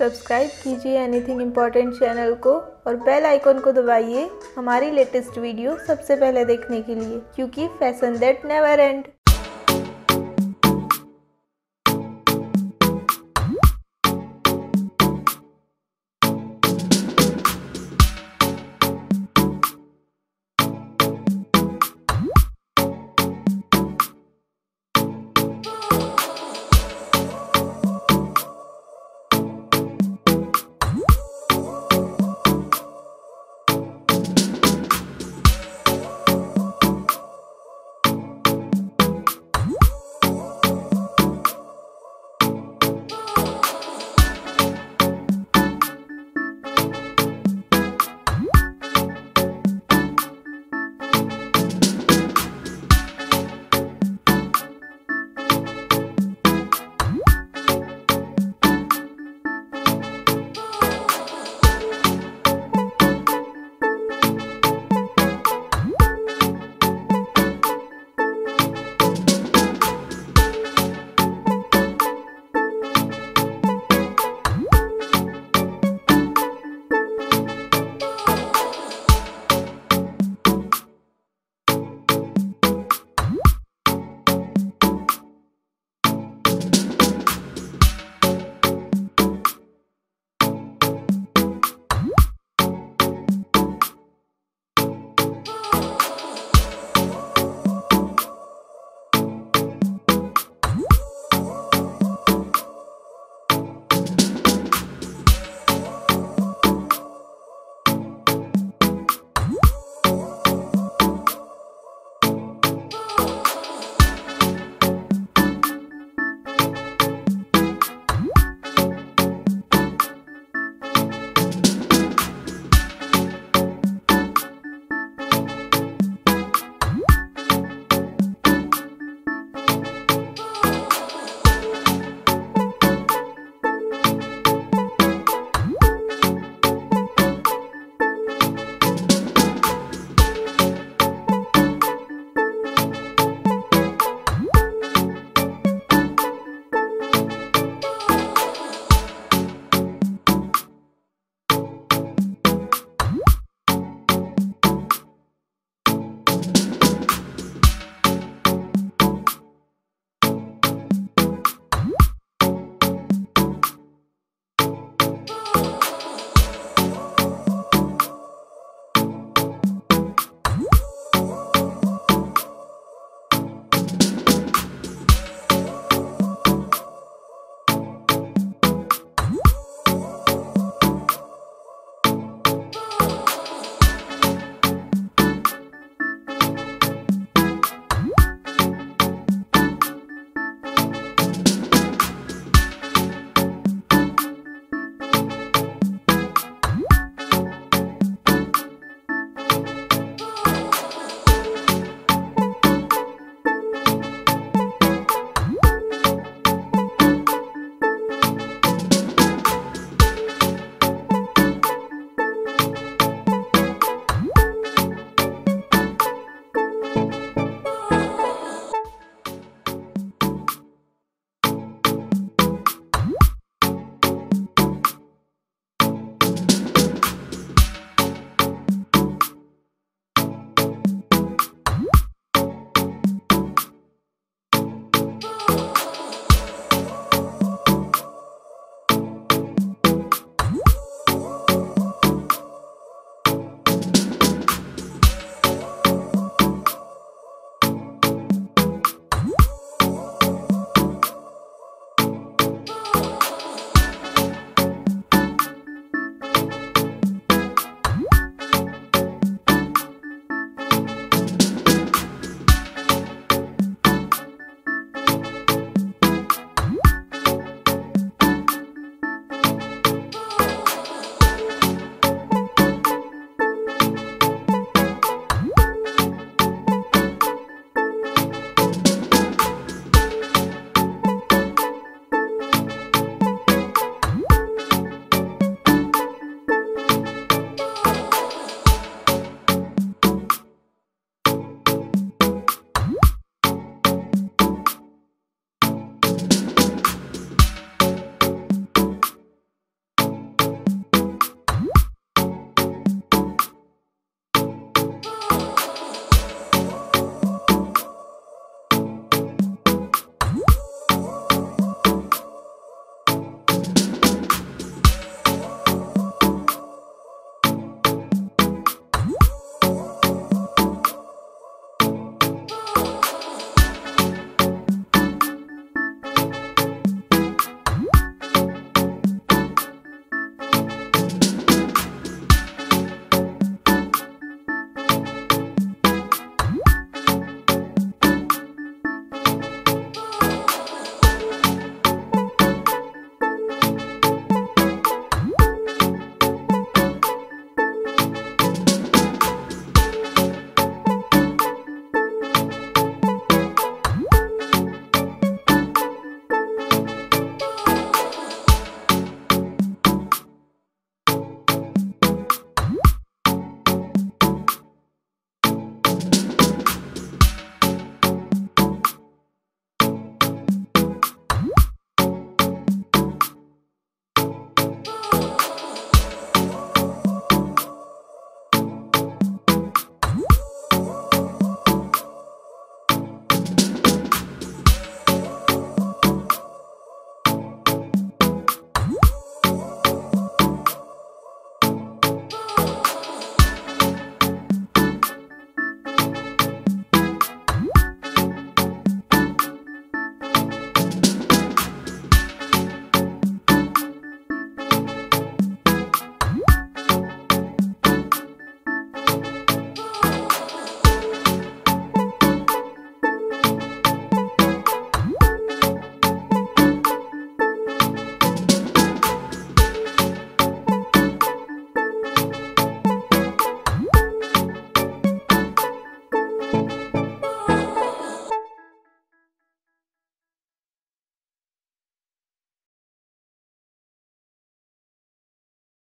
Subscribe कीजिए anything important channel को और बेल आइकॉन को दबाइए हमारी लेटेस्ट वीडियो सबसे पहले देखने के लिए, क्योंकि फैशन दैट नेवर एंड।